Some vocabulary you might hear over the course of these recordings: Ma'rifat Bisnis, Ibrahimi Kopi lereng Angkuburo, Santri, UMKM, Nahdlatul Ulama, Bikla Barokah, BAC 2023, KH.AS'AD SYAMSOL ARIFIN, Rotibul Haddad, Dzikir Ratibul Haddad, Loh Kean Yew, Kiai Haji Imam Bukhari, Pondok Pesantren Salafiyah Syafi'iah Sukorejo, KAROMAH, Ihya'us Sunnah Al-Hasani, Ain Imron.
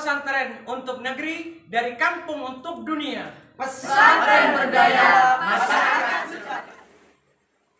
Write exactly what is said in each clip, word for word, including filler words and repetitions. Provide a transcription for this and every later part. pesantren untuk negeri, dari kampung untuk dunia. Pesantren berdaya masyarakat.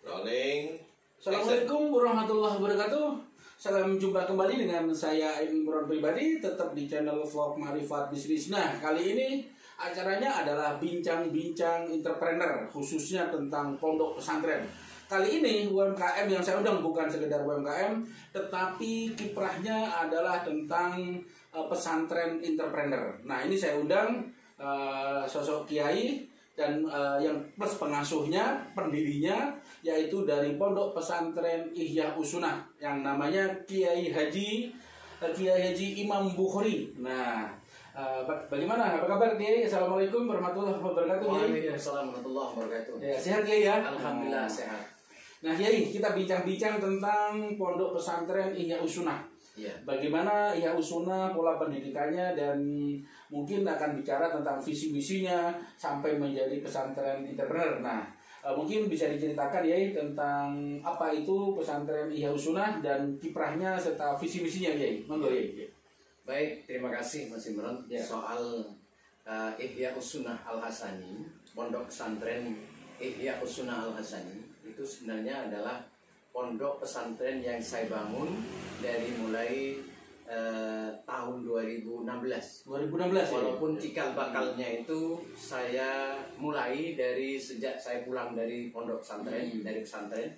Rolling. Assalamualaikum warahmatullahi wabarakatuh. Salam jumpa kembali dengan saya Ain Imron pribadi, tetap di channel vlog Ma'rifat Bisnis. Nah, kali ini acaranya adalah bincang-bincang entrepreneur, khususnya tentang pondok pesantren. Kali ini U M K M yang saya undang bukan sekedar U M K M, tetapi kiprahnya adalah tentang uh, pesantren entrepreneur. Nah, ini saya undang uh, sosok kiai dan uh, yang plus pengasuhnya, pendirinya, yaitu dari pondok pesantren Ihya'us Sunnah yang namanya Kiai Haji uh, Kiai Haji Imam Bukhari. Nah, Uh, bagaimana? Apa kabar, Kiai? Assalamualaikum warahmatullahi wabarakatuh. Waalaikumsalam warahmatullahi wabarakatuh. Ya, sehat, Kiai ya? Alhamdulillah sehat. Nah, Kiai, kita bincang-bincang tentang pondok pesantren Ihya'us Sunnah. Ya. Bagaimana Ihya'us Sunnah, pola pendidikannya, dan mungkin akan bicara tentang visi-visinya sampai menjadi pesantren entrepreneur. Nah, uh, mungkin bisa diceritakan, Kiai, tentang apa itu pesantren Ihya'us Sunnah dan kiprahnya serta visi-visinya, Kiai. Monggo, Kiai. Baik, terima kasih Mas Imron ya. Soal uh, Ihya'us Sunnah Al-Hasani, pondok pesantren Ihya'us Sunnah Al-Hasani itu sebenarnya adalah pondok pesantren yang saya bangun dari mulai uh, tahun dua ribu enam belas. dua ribu enam belas. Walaupun ya? Cikal bakalnya itu saya mulai dari sejak saya pulang dari pondok pesantren, hmm. dari pesantren,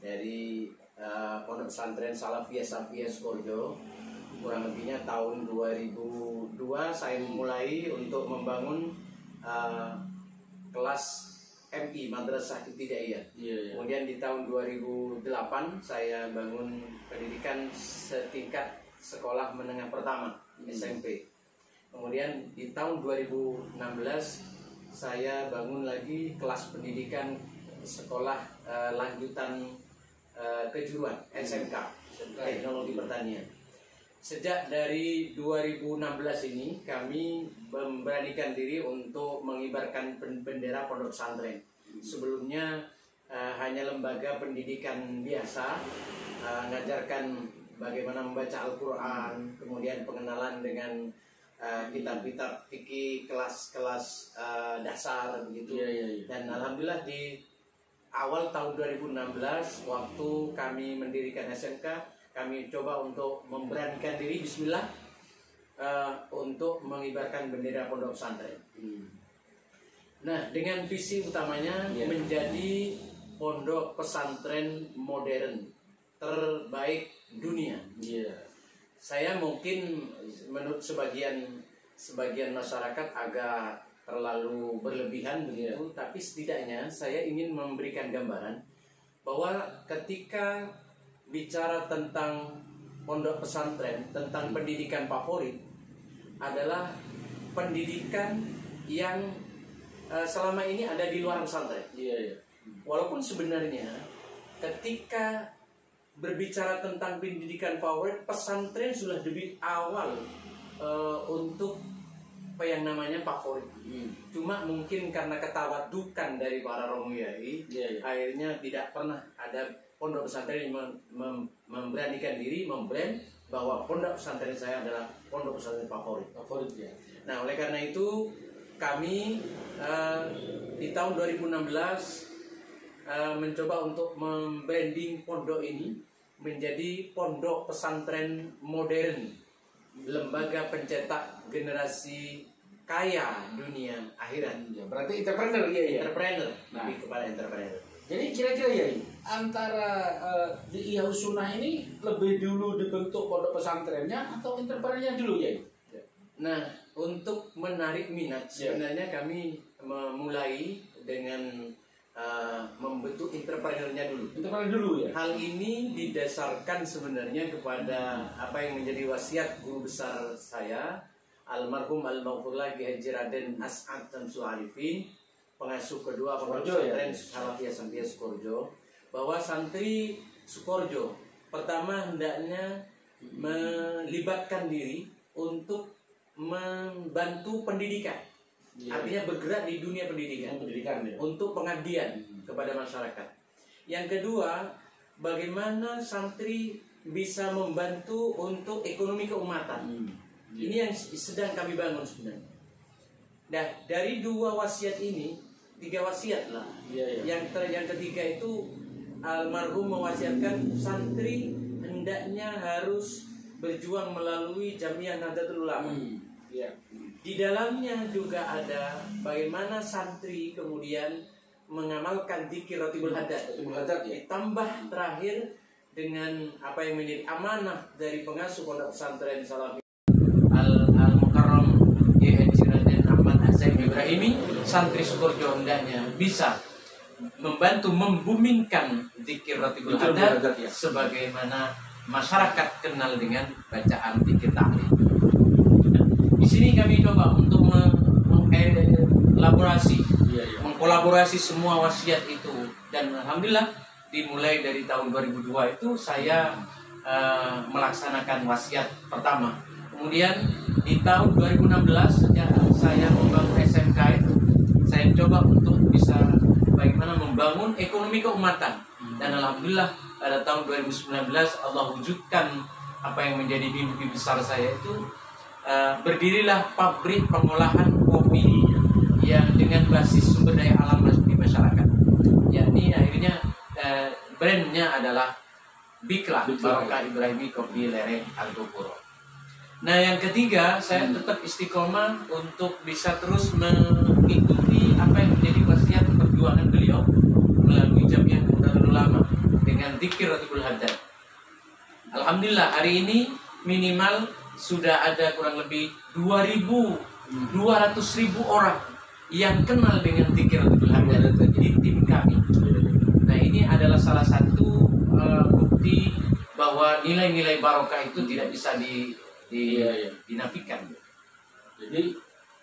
dari uh, pondok pesantren Salafiyah Syafi'iah Sukorejo. Kurang lebihnya tahun dua ribu dua saya mulai untuk membangun uh, kelas M I, Madrasah Ibtidaiyah. Yeah, yeah. Kemudian di tahun dua ribu delapan saya bangun pendidikan setingkat sekolah menengah pertama, mm. S M P. Kemudian di tahun dua ribu enam belas saya bangun lagi kelas pendidikan sekolah uh, lanjutan uh, kejuruan, S M K, mm. Teknologi Pertanian. Sejak dari dua ribu enam belas ini kami memberanikan diri untuk mengibarkan bendera pondok pesantren. Sebelumnya uh, hanya lembaga pendidikan biasa, uh, mengajarkan bagaimana membaca Al-Quran, kemudian pengenalan dengan uh, kitab-kitab fikih, kelas-kelas uh, dasar begitu. Ya, ya, ya. Dan alhamdulillah di awal tahun dua ribu enam belas waktu kami mendirikan S M K, kami coba untuk memberanikan diri, bismillah, uh, untuk mengibarkan bendera pondok pesantren. Hmm. Nah, dengan visi utamanya yeah. menjadi pondok pesantren modern terbaik dunia. Yeah. Saya mungkin menurut sebagian sebagian masyarakat agak terlalu berlebihan begitu, yeah. tapi setidaknya saya ingin memberikan gambaran bahwa ketika bicara tentang pondok pesantren, tentang pendidikan favorit adalah pendidikan yang uh, selama ini ada di luar pesantren. Iya, iya. Walaupun sebenarnya ketika berbicara tentang pendidikan favorit, pesantren sudah lebih awal uh, untuk apa yang namanya favorit. Hmm. Cuma mungkin karena ketawadukan dari para romo yai, iya, iya. akhirnya tidak pernah ada pondok pesantren mem mem memberanikan diri membrand bahwa pondok pesantren saya adalah pondok pesantren favorit. Favorit ya. Nah, oleh karena itu kami uh, di tahun dua ribu enam belas uh, mencoba untuk membranding pondok ini menjadi pondok pesantren modern, lembaga pencetak generasi kaya dunia akhirat. Ya, berarti entrepreneur ya, ya. Entrepreneur. Nah. Lebih kepada entrepreneur. Jadi kira-kira ya antara uh, di Ihya'us Sunnah ini lebih dulu dibentuk pondok pesantrennya atau entrepreneurnya dulu ya? Nah, untuk menarik minat sebenarnya yeah. kami memulai dengan uh, membentuk entrepreneurnya dulu. Entrepreneur dulu ya. Hal ini didasarkan sebenarnya kepada apa yang menjadi wasiat guru besar saya, almarhum almarhumullah Kiai Haji Imam As'ad Syamsul Arifin, pengasuh kedua pondok pesantren Salafiyah Syafi'iah Sukorejo, bahwa santri Sukorejo pertama hendaknya melibatkan diri untuk membantu pendidikan, ya. Artinya bergerak di dunia pendidikan, pendidikan ya. Untuk pengabdian hmm. kepada masyarakat. Yang kedua, bagaimana santri bisa membantu untuk ekonomi keumatan. Hmm. Ini yang sedang kami bangun sebenarnya. Nah, dari dua wasiat ini, tiga wasiat lah. Ya, ya. Yang ter yang ketiga itu almarhum mewasiatkan santri hendaknya harus berjuang melalui Jamiah Nahdlatul Ulama. Hmm. Ya. Di dalamnya juga ada bagaimana santri kemudian mengamalkan dzikir Ratibul Haddad. Ditambah terakhir dengan apa yang menjadi amanah dari pengasuh Pondok Pesantren Salafiyah Ibrahimi, santri Sukorejo hendaknya bisa membantu membumingkan dzikir Ratibul Haddad ya, sebagaimana masyarakat kenal dengan bacaan dzikir ta'lim. Nah, di sini kami coba untuk mengelaborasi, ya, ya. mengkolaborasi semua wasiat itu, dan alhamdulillah dimulai dari tahun dua ribu dua itu saya uh, melaksanakan wasiat pertama. Kemudian di tahun dua ribu enam belas ya, saya membangun S M K itu, saya coba untuk bisa bagaimana membangun ekonomi keumatan. Dan alhamdulillah pada tahun dua ribu sembilan belas Allah wujudkan apa yang menjadi mimpi besar saya itu, uh, berdirilah pabrik pengolahan kopi yang dengan basis sumber daya alam di masyarakat. Yakni akhirnya uh, brandnya adalah Bikla Barokah Ibrahimi Kopi Lereng Angkuburo. Nah, yang ketiga, saya tetap istiqomah untuk bisa terus mengikuti apa yang menjadi wasiat perjuangan beliau melalui Jamiah Nahdlatul Ulama dengan dzikir Ratibul Haddad. Alhamdulillah hari ini minimal sudah ada kurang lebih dua ribu dua ratus ribu orang yang kenal dengan dzikir Ratibul Haddad di tim kami. Nah, ini adalah salah satu uh, bukti bahwa nilai-nilai barokah itu tidak bisa di Di, iya, iya. dinafikan. Jadi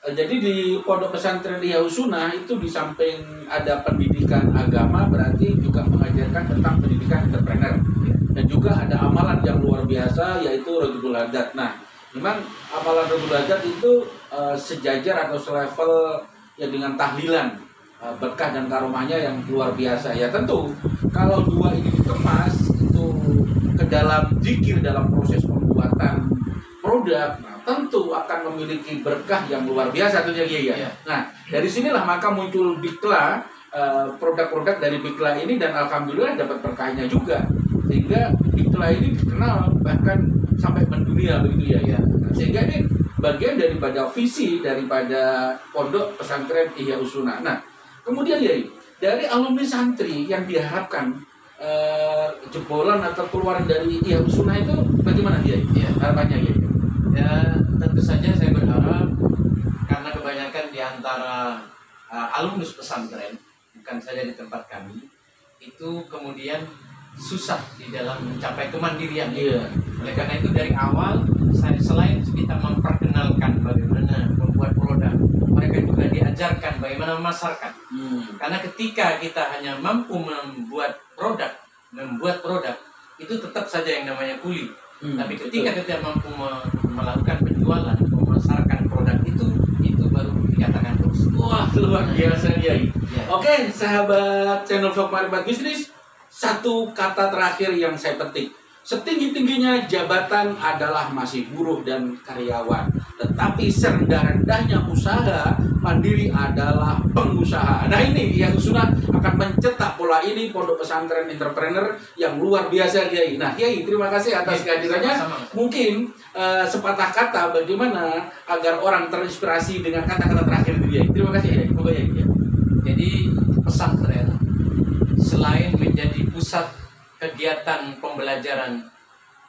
jadi di Pondok Pesantren Ihya'us Sunnah itu di samping ada pendidikan agama, berarti juga mengajarkan tentang pendidikan entrepreneur, iya. Dan juga ada amalan yang luar biasa yaitu Ratibul Haddad. Nah, memang amalan Ratibul Haddad itu uh, sejajar atau selevel ya dengan tahlilan, uh, berkah dan karomahnya yang luar biasa. Ya tentu kalau dua ini dikemas itu ke dalam dzikir dalam proses pembuatan produk, nah, tentu akan memiliki berkah yang luar biasa tentunya, ya. Ya. Nah, dari sinilah maka muncul Bikla, produk-produk dari Bikla ini, dan alhamdulillah dapat berkahnya juga. Sehingga Bikla ini dikenal bahkan sampai mendunia begitu, ya, ya. Nah, sehingga ini bagian daripada visi daripada Pondok Pesantren Ihya'us Sunnah. Nah, kemudian ya, dari alumni santri yang diharapkan eh, jebolan atau keluaran dari Ihya'us Sunnah itu bagaimana, ya? Ya, harapannya, ya. Ya, tentu saja saya berharap, karena kebanyakan di antara uh, alumnus pesantren, bukan saja di tempat kami, itu kemudian susah di dalam mencapai kemandirian. Iya. Oleh karena itu dari awal, saya selain kita memperkenalkan bagaimana membuat produk, mereka juga diajarkan bagaimana memasarkan. Hmm. Karena ketika kita hanya mampu membuat produk, membuat produk, itu tetap saja yang namanya kuli. Hmm, Tapi ketika betul. kita mampu melakukan penjualan, memasarkan produk itu, itu baru dikatakan terus. Wah, luar biasa, Kiai. Ya. Oke, sahabat channel Vlog Maribat Bisnis, satu kata terakhir yang saya petik. Setinggi-tingginya jabatan adalah masih buruh dan karyawan, tetapi serendah-rendahnya usaha mandiri adalah pengusaha. Nah, ini yang sudah akan mencetak pola ini Pondok Pesantren Entrepreneur yang luar biasa, Kiai. Nah, Kiai, terima kasih atas kehadirannya. Mungkin uh, sepatah kata bagaimana agar orang terinspirasi dengan kata-kata terakhir itu, Kiai. Terima kasih, Kiai. Moga, Kiai. Jadi pesantren selain menjadi pusat kegiatan pembelajaran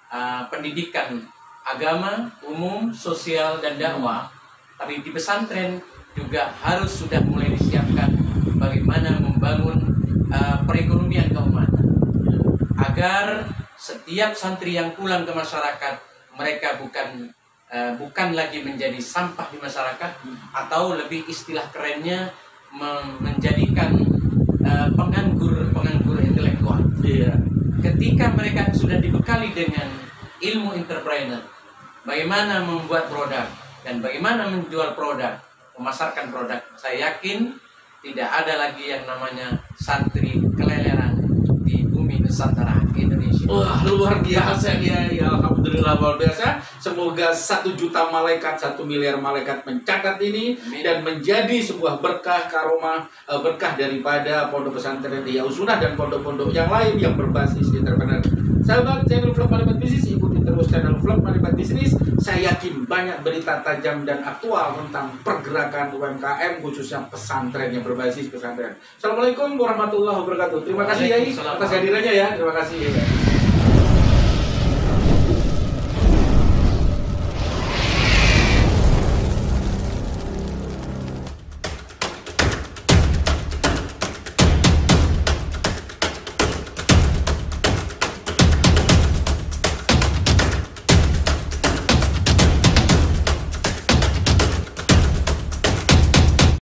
uh, pendidikan agama, umum, sosial, dan dakwah, tapi di pesantren juga harus sudah mulai disiapkan bagaimana membangun uh, perekonomian keumatan, agar setiap santri yang pulang ke masyarakat, mereka bukan uh, bukan lagi menjadi sampah di masyarakat, atau lebih istilah kerennya menjadikan uh, penganggur-penganggur intelektual. Iya. Ketika mereka sudah dibekali dengan ilmu entrepreneur, bagaimana membuat produk dan bagaimana menjual produk, memasarkan produk, saya yakin tidak ada lagi yang namanya santri keleleran di bumi Nusantara Indonesia. Wah, luar biasa dia, ya alhamdulillah luar biasa. Semoga satu juta malaikat, satu miliar malaikat mencatat ini dan menjadi sebuah berkah karomah, berkah daripada pondok pesantren Ihya'us Sunnah dan pondok-pondok yang lain yang berbasis entrepreneur. Sahabat channel Vlog Marifat Bisnis, ikuti terus channel Vlog Marifat Bisnis. Saya yakin banyak berita tajam dan aktual tentang pergerakan U M K M khususnya pesantren yang berbasis pesantren. Assalamualaikum warahmatullahi wabarakatuh. Terima kasih Yai atas hadirannya ya. Terima kasih.